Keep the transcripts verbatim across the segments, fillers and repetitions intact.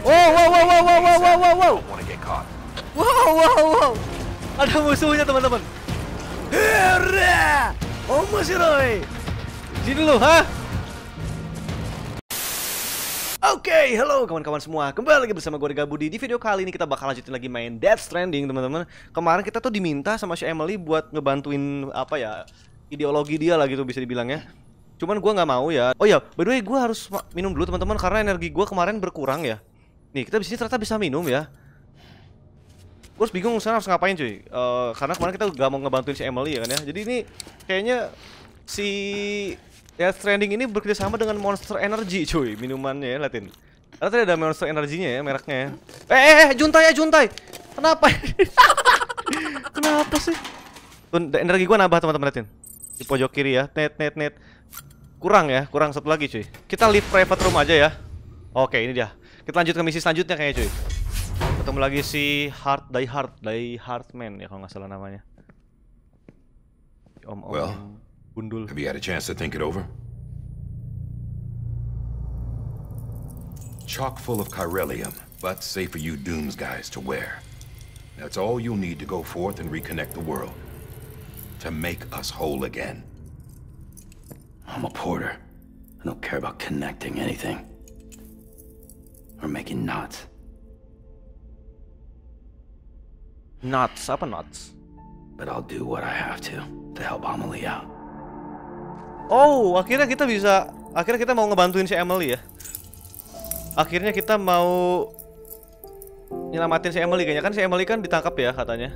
Wow, wow, wow, wow, wow, wow, wow, wow. Wow, wow, wow. Ada musuhnya, teman-teman. Hurrah! Omoshiroi. Sini dulu, ha? Oke, okay, halo kawan-kawan semua. Kembali lagi bersama gue Rega Budi. Di video kali ini kita bakal lanjutin lagi main Death Stranding, teman-teman. Kemarin kita tuh diminta sama si Emily buat ngebantuin apa ya? Ideologi dia lah gitu bisa dibilangnya. Cuman gue nggak mau ya. Oh ya, by the way gue harus minum dulu teman-teman karena energi gue kemarin berkurang ya. Nih, kita di sini ternyata bisa minum ya. Gue harus bingung sekarang harus ngapain cuy. Uh, karena kemarin kita gak mau ngebantuin si Emily ya kan ya. Jadi ini kayaknya si Death Stranding ini bekerja sama dengan Monster Energy cuy, minumannya ya, liatin. Karena tadi ada Monster Energy-nya ya, mereknya. Eh, eh, eh, juntai ya, juntai. Kenapa? Kenapa sih? Tuh, energi gua nambah teman-teman, liatin. Di pojok kiri ya. Net net net. Kurang ya, kurang satu lagi cuy. Kita leave private room aja ya. Oke, ini dia. Kita lanjut ke misi selanjutnya kayaknya cuy. Ketemu lagi si Hard Die Hard, Die Hardman ya kalau nggak salah namanya. Om-om. Well. Bundul. Have you had a chance to think it over? Chock full of Kyrellium, but safe for you doomsguys to wear. That's all you'll need to go forth and reconnect the world. To make us whole again. I'm a porter. I don't care about connecting anything. Or making knots. Knots, apa knots? But I'll do what I have to, to help Emily out. Oh, akhirnya kita bisa, akhirnya kita mau ngebantuin si Emily ya. Akhirnya kita mau nyelamatin si Emily kayaknya kan si Emily kan ditangkap ya katanya.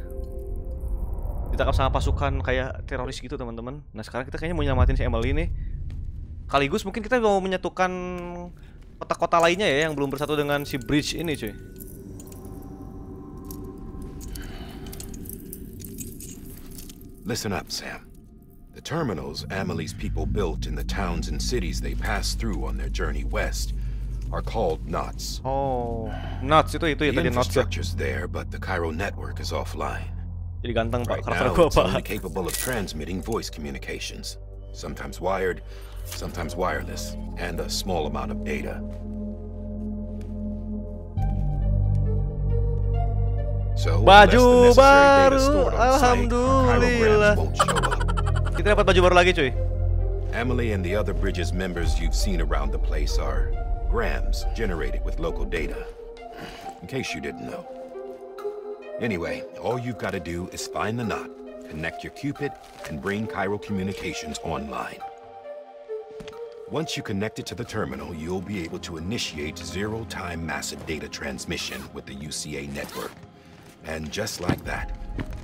Ditangkap sama pasukan kayak teroris gitu teman-teman. Nah sekarang kita kayaknya mau nyelamatin si Emily nih. Sekaligus mungkin kita mau menyatukan kota-kota lainnya ya yang belum bersatu dengan si Bridge ini cuy. Listen up, Sam. The terminals Emily's people built in the towns and cities they passed through on their journey west are called knots. Oh, knots itu itu ya tadi knots. The infrastructure's there, but the Cairo network is offline. Jadi ganteng pak, karakter gua pak. Capable of transmitting voice communications, sometimes wired, sometimes wireless, and a small amount of data. So, baju baru, alhamdulillah. Kita dapat baju baru lagi, cuy. Emily and the other Bridges members you've seen around the place are grams generated with local data. In case you didn't know. Anyway, all you've got to do is find the knot, connect your Cupid, and bring Cairo communications online. Once you connect it to the terminal, you'll be able to initiate zero-time massive data transmission with the U C A network. And just like that,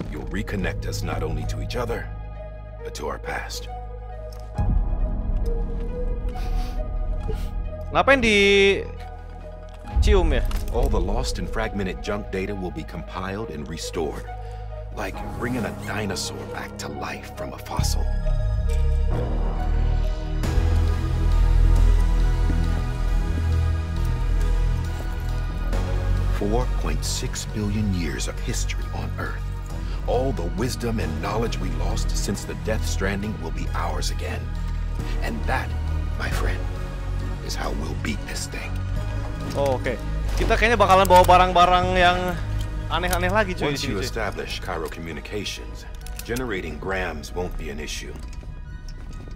you'll reconnect us not only to each other, but to our past. Ngapain di cium ya? All the lost and fragmented junk data will be compiled and restored, like bringing a dinosaur back to life from a fossil. four point six billion years of history on Earth. All the wisdom and knowledge we lost since the Death Stranding will be ours again. And that, my friend, is how we'll beat this thing. Oh, oke. Okay. Kita kayaknya bakalan bawa barang-barang yang aneh-aneh lagi cuy. Once you establish Cairo communications, generating grams won't be an issue.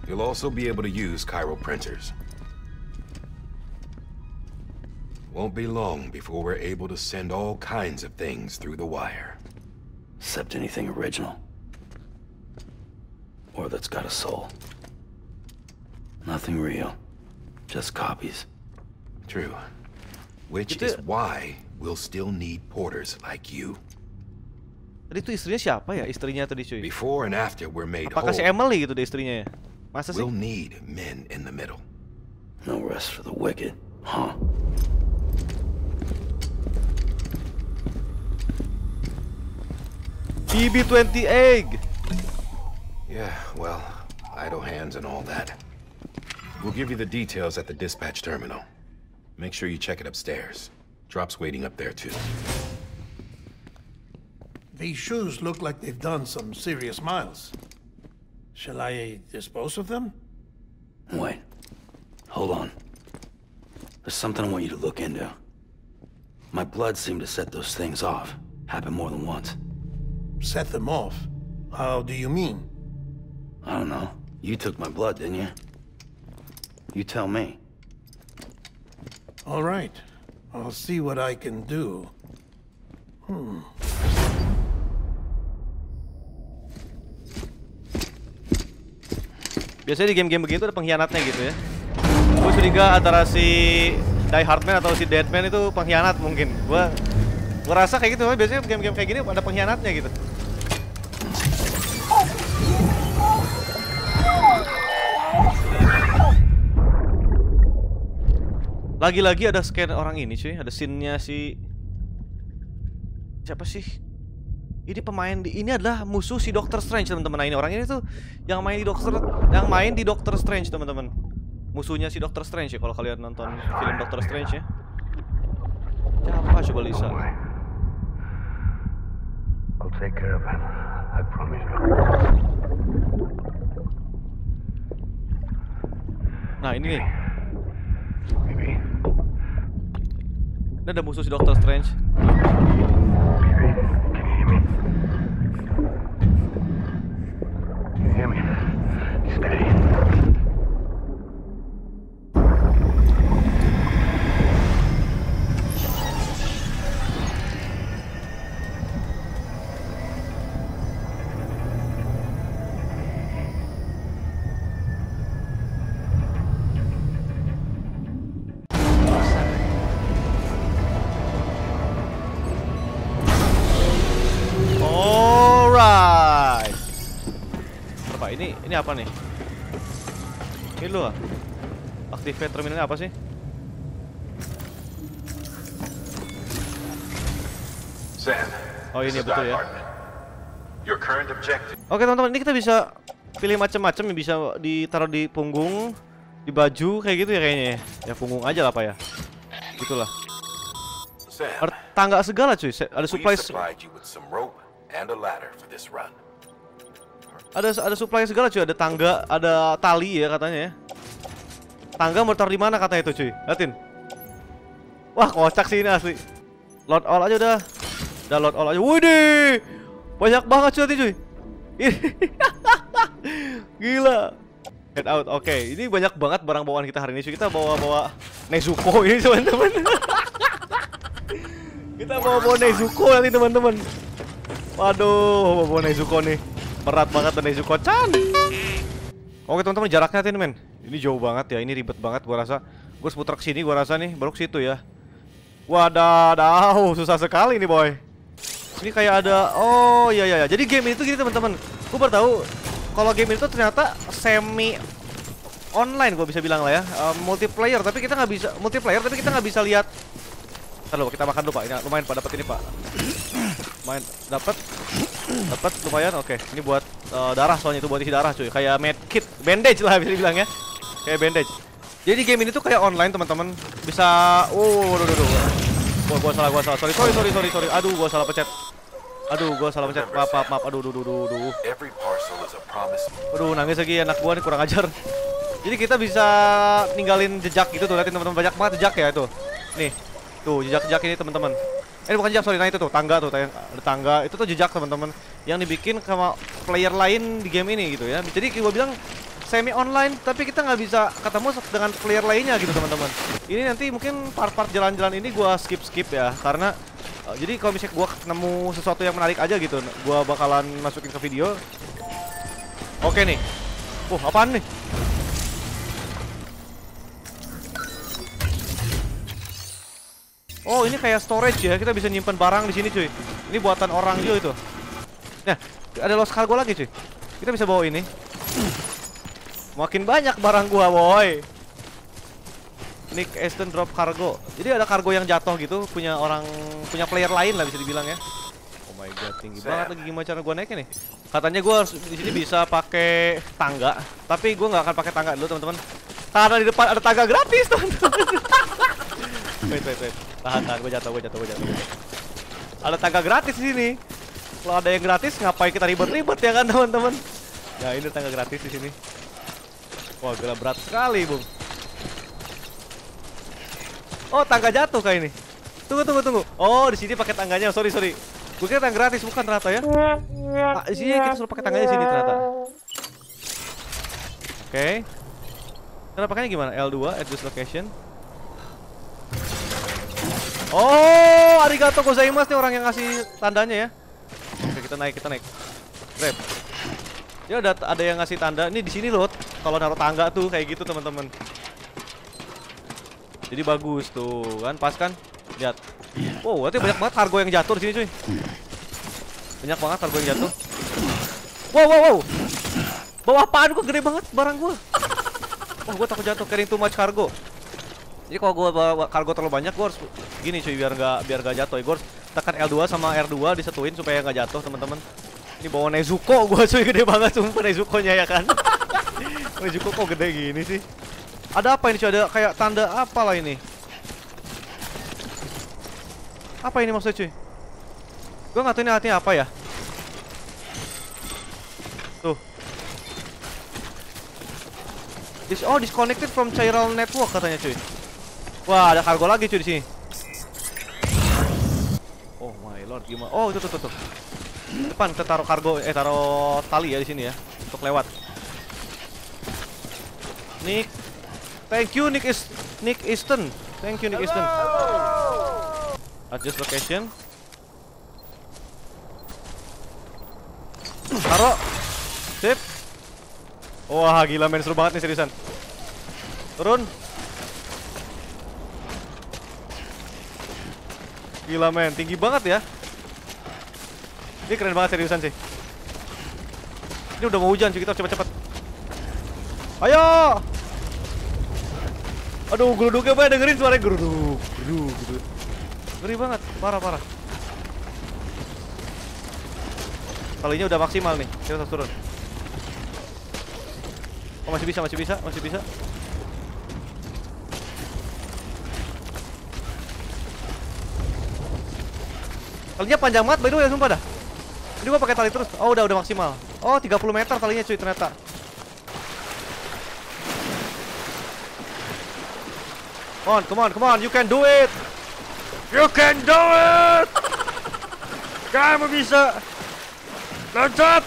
You'll also be able to use Cairo printers. Won't be long before we're able to send all kinds of things through the wire. Except anything original. Or that's got a soul. Nothing real. Just copies. True. Which is why we'll still need porters like you. Tadi tuh istrinya siapa ya? Istrinya tadi cuy. Before and after we're made whole. Apakah si Emily gitu deh istrinya ya? Masa sih? We'll need men in the middle. No rest for the wicked, huh? B B twenty egg. Yeah, well, idle hands and all that. We'll give you the details at the dispatch terminal. Make sure you check it upstairs. Drops waiting up there too. These shoes look like they've done some serious miles. Shall I dispose of them? Wait. Hold on. There's something I want you to look into. My blood seemed to set those things off. Happened more than once. Set them off? How do you mean? I don't know. You took my blood, didn't you? You tell me. All right. I'll see what I can do. Hmm. Biasanya di game-game begini tuh ada pengkhianatnya gitu ya. Gue curiga antara si Die Hardman atau si Deadman itu pengkhianat mungkin. Gue ngerasa kayak gitu, biasanya game-game kayak gini ada pengkhianatnya gitu. Lagi-lagi ada scan orang ini cuy, ada scene-nya si... Siapa sih? Ini pemain di... Ini adalah musuh si dokter Strange teman-teman. Nah ini orang ini tuh yang main di dokter yang main di Doctor Strange teman-teman. Musuhnya si dokter Strange ya kalau kalian nonton film Doctor Strange ya. Siapa coba Lisa? I'll take care of him. I promise you. Nah ini nih. Baby. Ini ada musuh si dokter Strange. Ini apa nih? Ini lu ah. Activate terminalnya apa sih? Oh ini betul ya. Oke teman-teman, ini kita bisa pilih macam-macam yang bisa ditaruh di punggung, di baju kayak gitu ya kayaknya ya. Ya punggung aja lah pak ya. Gitulah. Tangga segala cuy. Ada supplies. Ada ada supply segala cuy, ada tangga, ada tali ya katanya ya. Tangga mau taruh di mana katanya itu cuy. Liatin. Wah, kocak sih ini asli. Load all aja udah. Udah load all aja. Widih. Banyak banget cuy tadi cuy. Gila. Head out. Oke, okay. Ini banyak banget barang bawaan kita hari ini cuy. Kita bawa-bawa Nezuko ini teman-teman. Kita bawa-bawa Nezuko nanti teman-teman. Waduh, bawa-bawa Nezuko nih. Berat banget dan Nezuko-chan. Oke teman-teman, jaraknya nih men. Ini jauh banget ya, ini ribet banget gua rasa. Gua seputar ke sini gua rasa nih, baru ke situ ya. Wadadaw, susah sekali nih boy. Ini kayak ada oh iya iya. Jadi game itu gini teman-teman. Gua baru tahu kalau game itu ternyata semi online gua bisa bilang lah ya. Uh, multiplayer, tapi kita nggak bisa multiplayer tapi kita nggak bisa lihat. Kalau kita makan dulu Pak. Ini lumayan Pak dapat ini Pak. Main dapat dapat lumayan. Oke, ini buat uh, darah soalnya, itu buat isi darah cuy, kayak medkit, bandage lah bisa dibilang ya, kayak bandage. Jadi game ini tuh kayak online teman-teman, bisa oh aduh aduh aduh gua, gua salah gua salah sorry sorry sorry sorry, sorry. aduh gua salah pencet aduh gua salah pencet maaf maaf, maaf. aduh aduh aduh aduh aduh nangis lagi anak gua nih, kurang ajar. Jadi kita bisa ninggalin jejak gitu tuh, liatin teman-teman, banyak banget jejak ya itu nih tuh, jejak-jejak ini teman-teman. Eh bukan jejak, sorry, nah itu tuh, tangga tuh, ada tangga, itu tuh jejak teman-teman yang dibikin sama player lain di game ini gitu ya. Jadi gue bilang semi online, tapi kita nggak bisa ketemu dengan player lainnya gitu teman-teman. Ini nanti mungkin part-part jalan-jalan ini gue skip-skip ya, karena uh, jadi kalau misalnya gue ketemu sesuatu yang menarik aja gitu, gue bakalan masukin ke video. Oke nih, uh apaan nih? Oh ini kayak storage ya, kita bisa nyimpan barang di sini cuy. Ini buatan orang juga itu. Nah ada los cargo lagi cuy. Kita bisa bawa ini. Makin banyak barang gua boy. Nick Easton drop cargo. Jadi ada cargo yang jatuh gitu, punya orang, punya player lain lah bisa dibilang ya. Oh my god tinggi banget lagi, gimana cara gua naiknya nih? Katanya gua harus di sini bisa pakai tangga, tapi gua nggak akan pakai tangga dulu teman-teman. Karena di depan ada tangga gratis teman-teman. Wait, wait, wait. Tahan, tahan, gue jatuh, gue jatuh, gue jatuh. Ada tangga gratis di sini. Kalau ada yang gratis, ngapain kita ribet-ribet ya kan, teman-teman? Nah, ini tangga gratis di sini. Wah, gila berat sekali, Bung. Oh, tangga jatuh kayak ini. Tunggu, tunggu, tunggu. Oh, di sini pakai tangganya. Sorry, sorry. Gue kira tangga gratis, bukan ternyata ya. Ah, di sini kita suruh pakai tangganya sini ternyata. Oke. Okay. Cara pakainya gimana? L dua, adjust location. Oh, arigato gozaimasu nih orang yang ngasih tandanya ya. Oke, kita naik, kita naik. Grab. Ya ada ada yang ngasih tanda. Ini di sini loh. Kalau naruh tangga tuh kayak gitu, teman-teman. Jadi bagus tuh, kan pas kan? Lihat. Wow, berarti banyak banget kargo yang jatuh di sini, cuy. Banyak banget kargo yang jatuh. Wow, wow, wow. Bawa apaan gua, gede banget barang gua. Wah, oh, gua takut jatuh, carrying too much cargo. Jadi kalau gua bawa kargo terlalu banyak, gua harus gini cuy, biar nggak biar nggak jatuh. Gua harus tekan L dua sama R dua disetuin supaya nggak jatuh, teman-teman. Ini bawa Nezuko gua cuy, gede banget sumpah Nezuko-nya ya kan. Nezuko kok gede gini sih? Ada apa ini cuy? Ada kayak tanda apalah ini? Apa ini maksudnya cuy? Gua nggak tahu ini artinya apa ya? Tuh. Dis oh, disconnected from chiral network katanya cuy. Wah, ada kargo lagi cuy di sini. Oh my lord, gimana? Oh, itu tuh tuh tuh. Depan kita taruh kargo, eh taruh tali ya di sini ya untuk lewat. Nick, thank you Nick is Nick Easton. Thank you Nick Easton. Adjust location. Taruh. Sip. Wah gila men, seru banget nih seriusan. Turun. Gila men, tinggi banget ya. Ini keren banget seriusan sih. Ini udah mau hujan cuy, kita cepet-cepet. Ayo. Aduh geruduknya banyak, dengerin suaranya geruduk geruduk gitu. Ngeri banget, parah-parah. Talinya udah maksimal nih, kita harus turun. Oh masih bisa, masih bisa, masih bisa. Talinya panjang banget, by the way, sumpah dah. Ini gua pakai tali terus. Oh udah, udah maksimal. Oh tiga puluh meter talinya cuy ternyata. Come on, come on, come on, you can do it. You can do it. Kamu bisa. Loncat.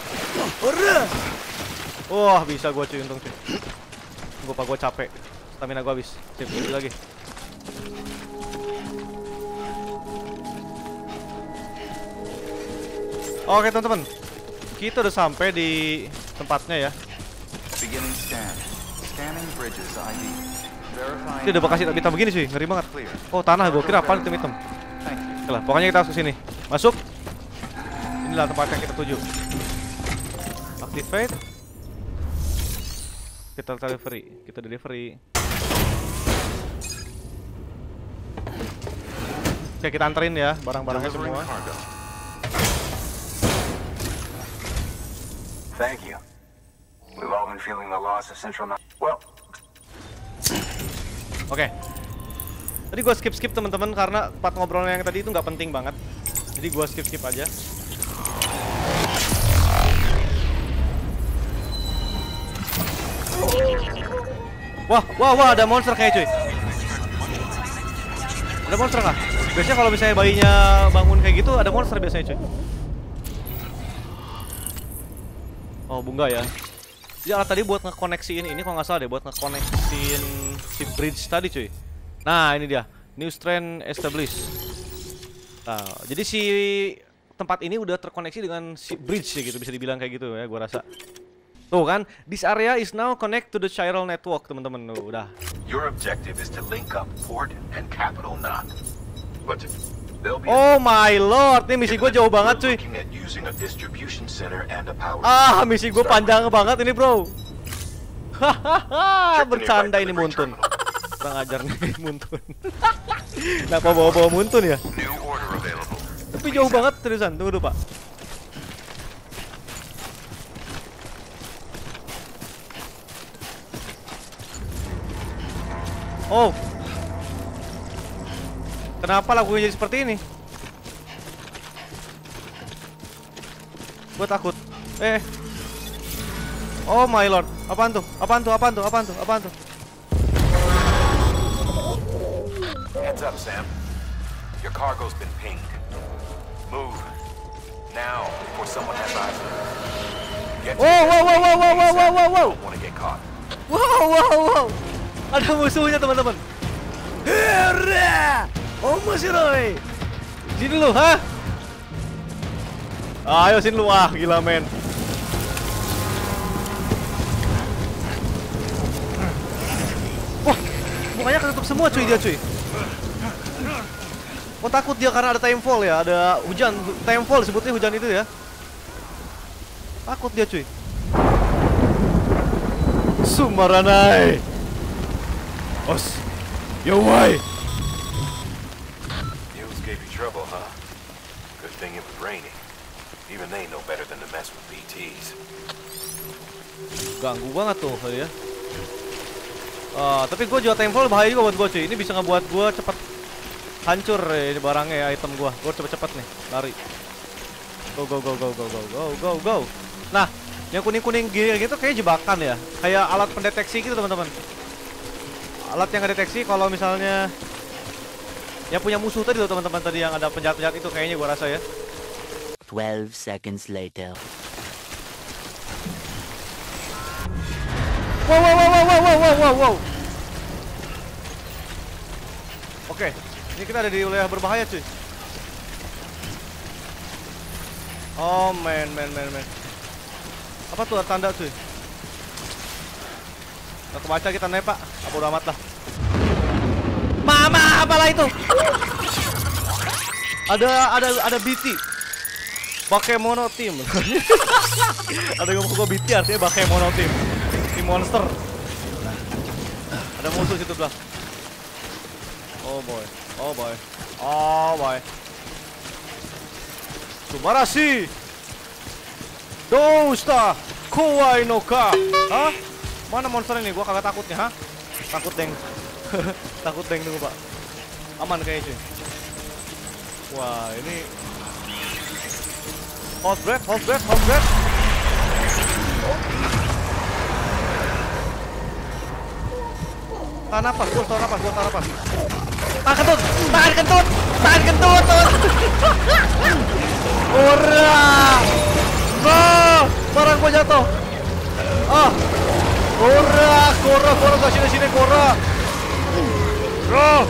Wah, oh, bisa gua cuy, untung cuy. Gua apa gua capek. Stamina gua habis. Sip, lagi. Oke, teman-teman. Kita udah sampai di tempatnya ya. Ini udah bekas hitam-hitam begini cuy, ngeri banget. Oh, tanah gua kira apa hitam-hitam. Oke, pokoknya kita harus ke sini. Masuk. Inilah tempat yang kita tuju. Activate. Kita delivery, kita delivery. Oke, kita anterin ya barang-barangnya semua. Thank you. We've all been feeling the loss of Central. Well. Oke. Tadi gua skip-skip teman-teman karena part ngobrolnya yang tadi itu nggak penting banget. Jadi gua skip-skip aja. Wah, wah, wah, ada monster kayaknya cuy. Ada monster kah? Biasanya kalau misalnya bayinya bangun kayak gitu, ada monster biasanya cuy. Oh, bunga ya. Jadi alat tadi buat ngekoneksiin ini, kalau nggak salah deh, buat ngekoneksiin si bridge tadi cuy. Nah, ini dia. New strand established. Nah, jadi si tempat ini udah terkoneksi dengan si bridge ya gitu, bisa dibilang kayak gitu ya, gua rasa. Tuh kan, this area is now connect to the chiral network, teman-teman. Udah. Your objective is to link up port and capital knot. But oh my lord, ini misi gue jauh banget cuy. Ah, misi gue panjang banget ini, bro. Hahaha, bercanda ini Muntun. Kurang ajar nih Muntun. Kenapa bawa-bawa Muntun ya? Tapi jauh banget terusan, tunggu dulu, Pak. Oh, kenapa lagunya jadi seperti ini? Gue takut. Eh, oh my lord, apaan tuh? Apaan tuh? Apaan tuh? Apaan tuh? Apaan tuh? Heads up, Sam. Your cargo's been pinged. Move. Now, before someone has eyes. Get whoa, whoa, whoa, whoa, whoa, whoa, whoa, whoa, whoa. Don't want to get caught. Wow, wow, wow. Ada musuhnya, teman-teman. Hurrah! Omoshiroi. Sini lu, ha? Ayo sini lu, ah, gila, men. Wah, mukanya ketutup semua, cuy, dia, cuy. Oh, takut dia karena ada timefall ya, ada hujan, timefall sebutnya hujan itu ya. Takut dia, cuy. Sumaranai. Os. Yo, why? News gave you trouble, huh? Good thing it was raining. Even they know better than to mess with B Ts. Ganggu banget tuh ya. Ah, tapi gua jual temple bahaya juga buat gua, cuy. Ini bisa ngebuat gua cepet hancur ya, ini barangnya, item gua. Gua cepet-cepet nih, lari. Go go go go go go go go go. Nah, yang kuning-kuning gitu kayak jebakan ya, kayak alat pendeteksi gitu, teman-teman. Alat yang ngedeteksi kalau misalnya yang punya musuh tadi loh, teman-teman, tadi yang ada penjahat-penjahat itu kayaknya gua rasa ya. twelve seconds later. Wow wow wow wow wow wow wow wow. Oke, ini kita ada di wilayah berbahaya, cuy. Oh, man man man man. Apa tuh tanda, cuy? Nggak kebaca kita naik, Pak. Apa udah amat lah. Mama, apalah itu? Ada ada ada B T. Pakai mono tim. Ada ngomong gua B T artinya pakai mono tim. Tim monster. Ada musuh situ belah. Oh boy. Oh boy. Oh boy. Subarashi. Dousta Kowai no ka. Hah? Mana monster ini? Gua kagak takutnya, ha? Takut, Deng. Takut, Deng, tunggu, Pak. Aman kayaknya, cuy. Wah, ini hold breath, hold breath, hold breath. Oh. Tahan napas, gua tahan napas, gua tahan napas. Tahan kentut, tahan kentut, tahan kentut. Urrah. Oh, barang gua jatuh. Oh. Urrah, koro, koro, ke sini sini koro. Bro.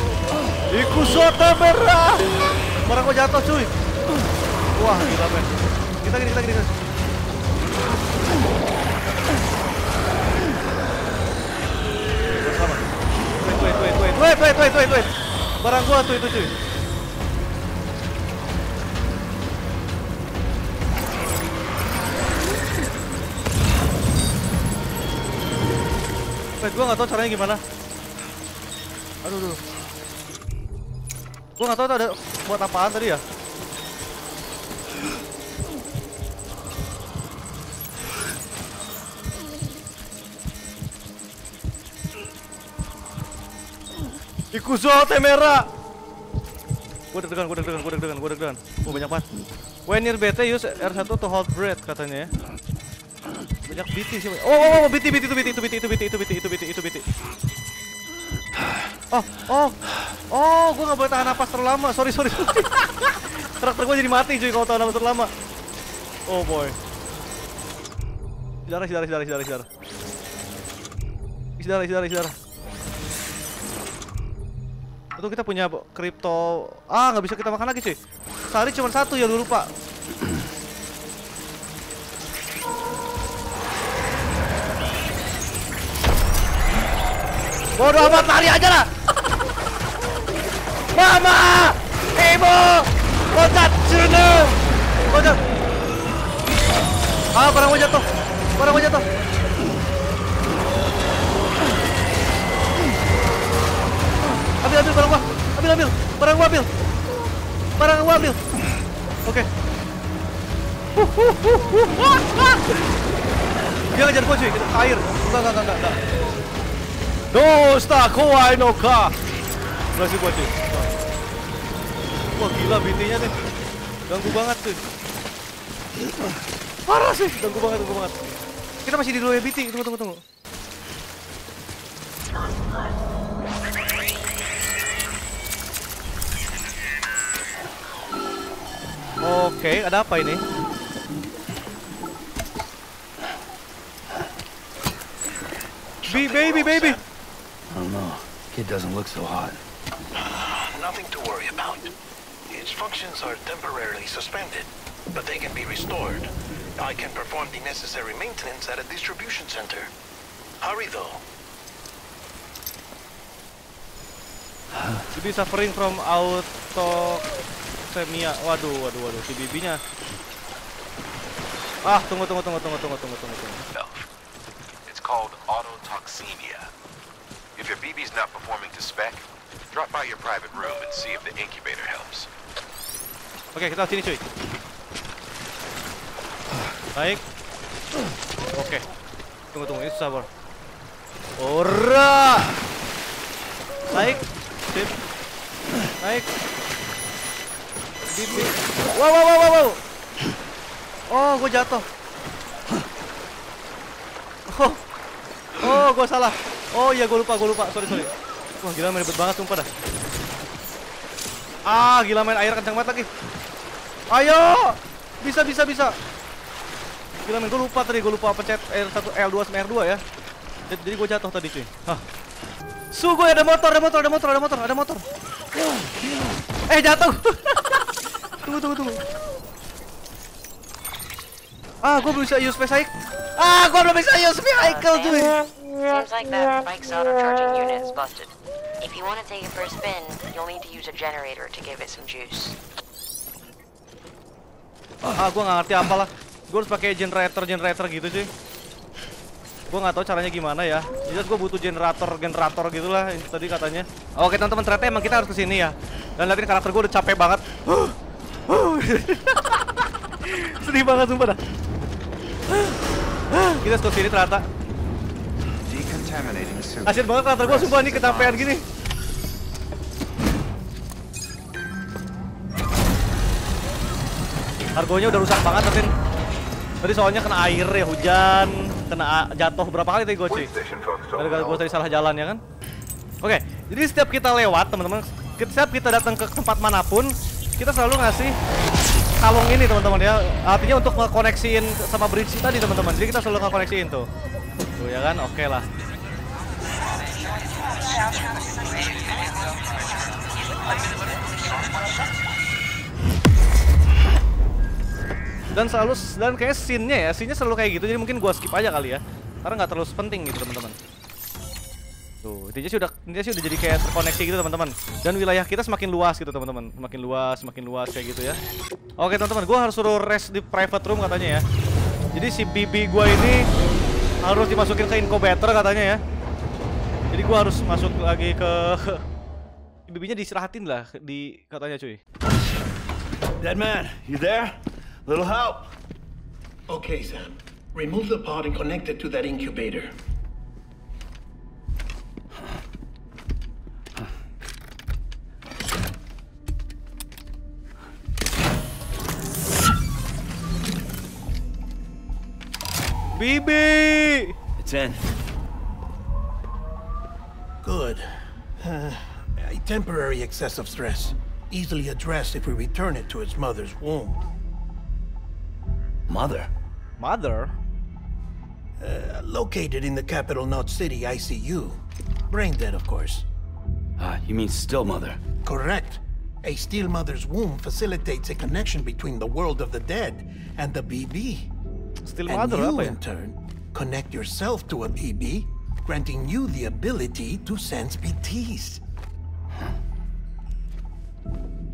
Iku sota merah. Barang gua jatuh, cuy. Wah, gila, men. Kita gini, kita gini, guys. Wait, wait, wait, wait, wait, wait, wait, wait. Barang gua tuh itu, cuy. Wait, gua nggak tahu caranya gimana. Aduh, aduh. Gua nggak tahu ada buat apaan tadi ya. Ikuzo temera. Gua deg-degan, gua deg-degan, gua deg-degan, gua deg-degan. Oh, banyak banget. When near B T use R satu to hold breath katanya ya. Banyak B T sih. Oh, oh, oh, B T, B T, itu B T, itu B T, itu B T, itu B T, itu B T, itu B T. Oh, oh. Oh, gua enggak boleh tahan napas terlalu lama. Sorry, sorry. Karakter gua jadi mati, cuy, kalau tahan napas terlalu lama. Oh boy. Darah, darah, darah, darah, darah. Darah, darah, darah. Itu kita punya kripto. Ah, nggak bisa kita makan lagi, cuy. Sehari cuma satu ya, lu lupa. Bodoh amat, lari aja lah. Mama! Ibu! Kodat Juno! Kodat! Ah, barang gua jatuh. Barang gua jatuh. Ambil, ambil barang gua. Ambil, ambil. Barang gua ambil. Barang gua ambil. Oke. Okay. Dia ngejar gua, cuy. Air. Enggak, enggak, enggak, enggak. Dosta kowai no ka. Berhasil gua, cuy. Wah, gila B T-nya nih. Ganggu banget, cuy. Parah sih. Ganggu banget, ganggu banget. Kita masih di luar B T. Tunggu, tunggu, tunggu. Oke, ada apa ini? B baby baby. I don't know. Kid doesn't look so hot. Nothing to worry about. Its functions are temporarily suspended, but they can be restored. I can perform the necessary maintenance at a distribution center. Hurry though. Jadi suffering from autoxemia. Waduh, waduh, waduh, si bibinya. Ah, tunggu, tunggu, tunggu, tunggu, tunggu, tunggu, tunggu, tunggu. It's called autotoxemia. If your B B's not performing to spec, drop by your private room and see if the incubator helps. Oke, kita sini cuy. Baik. Oke. Tunggu, tunggu, itu sabar. Ora. Baik. Sip. Baik. Bibi. Wow, wow, wow, wow. Oh, gue jatuh. Oh. Oh, gue salah. Oh iya, gue lupa, gue lupa. Sorry, sorry. Wah, gila main ribet banget sumpah dah. Ah, gila main air kencang banget lagi. Ayo. Bisa, bisa, bisa. Gila main, gue lupa tadi, gue lupa pencet L satu, L dua sama R dua ya. Jadi gue jatuh tadi cuy. Hah. Sugoi, ada motor, ada motor, ada motor, ada motor, ada motor. Eh, jatuh. Tunggu, tunggu, tunggu. Ah, gue belum bisa use vehicle. Ah, gue belum bisa use vehicle cuy. Seems like that bike's auto-charging unit is busted. If you want to take it for a spin, you'll need to use a generator to give it some juice. Ah, gue nggak ngerti apalah. Gue harus pakai generator-generator gitu cuy. Gue nggak tahu caranya gimana ya. Jelas gue butuh generator-generator gitulah tadi katanya. Oke teman-teman, ternyata emang kita harus kesini ya. Dan liatin karakter gue udah capek banget. Sedih banget sumpah dah. Kita harus kesini ternyata. Asyik banget karakter gue sumpah nih kecapean gini. Argonya udah rusak banget liatin. Tadi soalnya kena air ya, hujan. Kena jatuh berapa kali tadi gue cuy, gara-gara gue tadi salah jalan ya kan. Oke, jadi setiap kita lewat teman-teman, setiap kita datang ke tempat manapun, kita selalu ngasih kalung ini teman-teman ya. Artinya untuk ngekoneksiin sama bridge tadi teman-teman. Jadi kita selalu ngekoneksiin tuh, tuh ya kan. Oke okay lah. Dan selalu, dan kayak scene-nya ya, scene-nya selalu kayak gitu, jadi mungkin gua skip aja kali ya, karena nggak terlalu penting gitu teman-teman. Tuh, intinya sih udah, intinya sih udah jadi kayak terkoneksi gitu teman-teman. Dan wilayah kita semakin luas gitu teman-teman, semakin luas, semakin luas kayak gitu ya. Oke teman-teman, gua harus suruh rest di private room katanya ya. Jadi si B B gua ini harus dimasukin ke incubator katanya ya. Jadi gua harus masuk lagi ke B B-nya diistirahatin lah, di katanya cuy. Deadman, you there? Little help. Okay, Sam. Remove the pod and connect it to that incubator. B B! It's in. Good. Uh, a temporary excessive stress. Easily addressed if we return it to its mother's womb. Mother? Mother? Uh, located in the capital Knot City I C U. Brain dead, of course. Ah, uh, you mean still mother? Correct. A still mother's womb facilitates a connection between the world of the dead and the B B. Still mother, and you, in turn, connect yourself to a B B, granting you the ability to sense B Ts. Huh?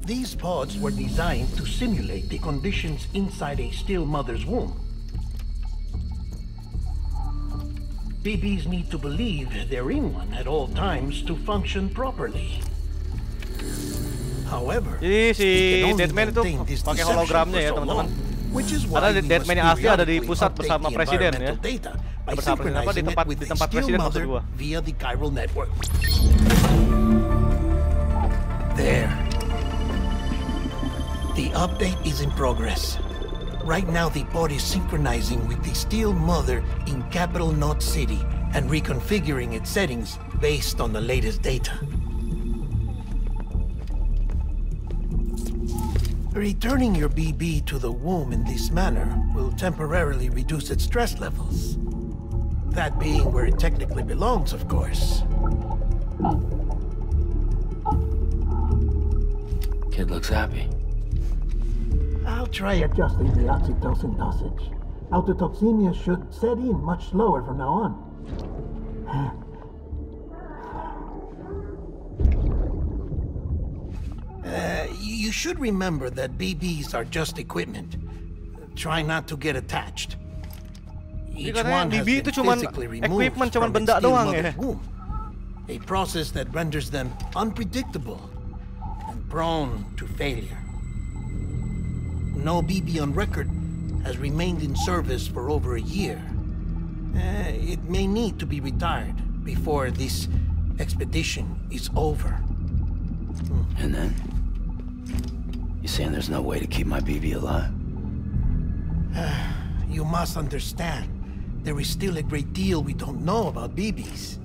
These pods were designed to simulate the conditions inside a still mother's womb. B Bs need to believe they're in one at all times to function properly. However, jadi si Deadman itu pakai hologramnya ya teman-teman. Ada Deadman yang asli ada di pusat bersama presiden ya. Bersama presiden apa di tempat di tempat presiden maksud gua. There. The update is in progress. Right now the pod is synchronizing with the Steel Mother in Capital Knot City and reconfiguring its settings based on the latest data. Returning your B B to the womb in this manner will temporarily reduce its stress levels. That being where it technically belongs, of course. Kid looks happy. I'll try adjusting the oxytocin dosage. Autotoxemia should set in much slower from now on. Uh, you should remember that B Bs are just equipment. Try not to get attached. Each one has been physically removed from its steel mother's womb, a process that renders them unpredictable and prone to failure. No B B on record has remained in service for over a year. Uh, it may need to be retired before this expedition is over. And then? You saying there's no way to keep my B B alive? You must understand, there is still a great deal we don't know about B Bs.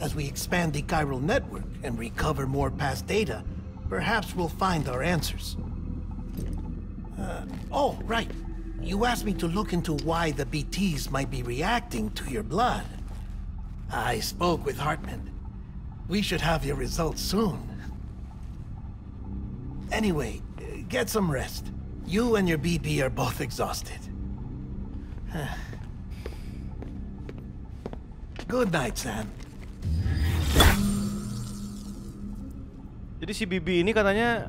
As we expand the chiral network and recover more past data, perhaps we'll find our answers. Uh, oh, right. You asked me to look into why the B Ts might be reacting to your blood. I spoke with Hartman. We should have your results soon. Anyway, get some rest. You and your B B are both exhausted. Good night, Sam. Jadi si B B ini katanya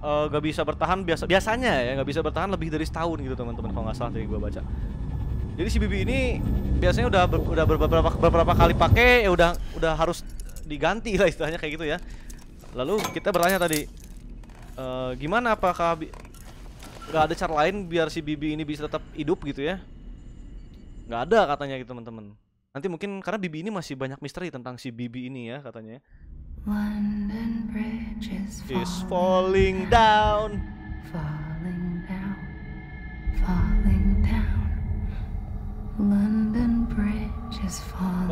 uh, gak bisa bertahan biasa biasanya ya, gak bisa bertahan lebih dari setahun gitu teman-teman kalau nggak salah tadi gue baca. Jadi si B B ini biasanya udah ber, udah beberapa beberapa kali pakai ya udah udah harus diganti lah istilahnya kayak gitu ya. Lalu kita bertanya tadi. Uh, gimana apakah nggak ada cara lain biar si B B ini bisa tetap hidup gitu ya? Nggak ada katanya gitu teman-teman. Nanti mungkin karena B B ini masih banyak misteri tentang si B B ini ya katanya. London Bridge is falling, is falling down. down, falling down, falling down. London Bridge is falling,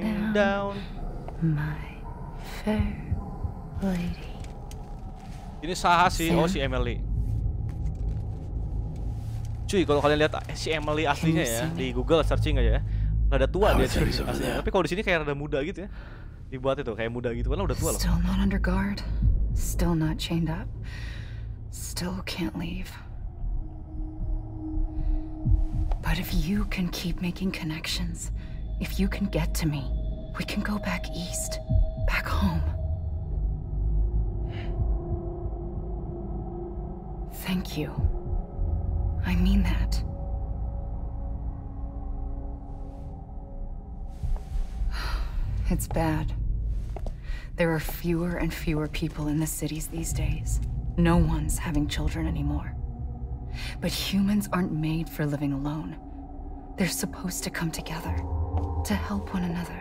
falling down. down. My fair lady. Ini Saha sih, oh si Emily. Cuy, kalau kalian lihat si Emily aslinya ya di Google searching aja ya. Rada tua dia sih aslinya, tapi kalau di sini kayak rada muda gitu ya. Dibuat itu kayak muda gitu, karena udah tua loh. Still not under guard, still not chained up, still can't leave. But if you can keep making connections, if you can get to me, we can go back east, back home. Thank you. I mean that. It's bad. There are fewer and fewer people in the cities these days. No one's having children anymore. But humans aren't made for living alone. They're supposed to come together, to help one another.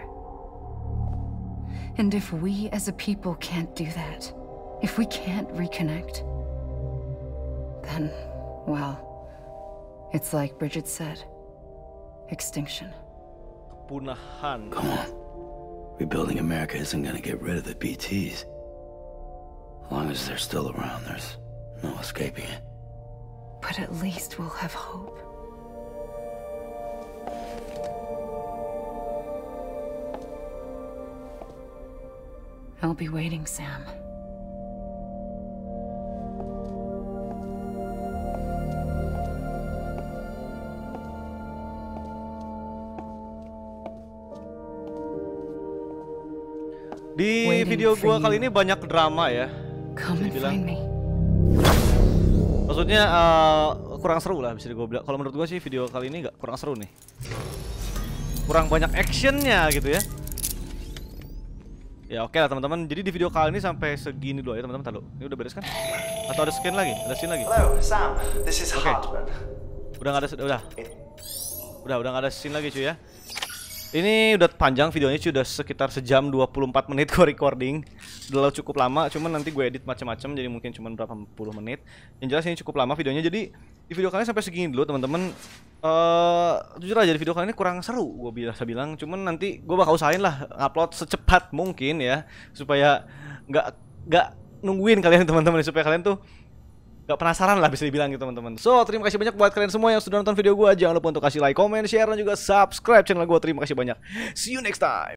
And if we as a people can't do that, if we can't reconnect, then, well, it's like Bridget said, extinction. Come on. Rebuilding America isn't gonna get rid of the B Ts. As long as they're still around, there's no escaping it. But at least we'll have hope. I'll be waiting, Sam. Di video gua kali ini banyak drama ya. Bilang. Maksudnya uh, kurang seru lah bisa gue bilang. Kalau menurut gua sih video kali ini nggak kurang seru nih. Kurang banyak actionnya gitu ya. Ya oke okay lah teman-teman. Jadi di video kali ini sampai segini dulu ya teman-teman. Tahu? Ini udah beres kan? Atau ada skin lagi? Ada scene lagi? Hello Sam, this is Hardman. Okay. Udah nggak ada udah. Udah udah nggak ada scene lagi cuy ya. Ini udah panjang videonya cuy, udah sekitar sejam dua puluh empat menit gue recording. Udah cukup lama, cuman nanti gue edit macam-macam jadi mungkin cuman berapa puluh menit. Yang jelas ini cukup lama videonya. Jadi di video kali ini sampai segini dulu teman-teman. Uh, jujur aja di video kali ini kurang seru gue biasa bilang, cuman nanti gue bakal usahain lah upload secepat mungkin ya supaya nggak nggak nungguin kalian teman-teman, supaya kalian tuh gak penasaran lah, bisa dibilang gitu teman-teman. So, terima kasih banyak buat kalian semua yang sudah nonton video gue. Jangan lupa untuk kasih like, comment, share, dan juga subscribe channel gue. Terima kasih banyak. See you next time.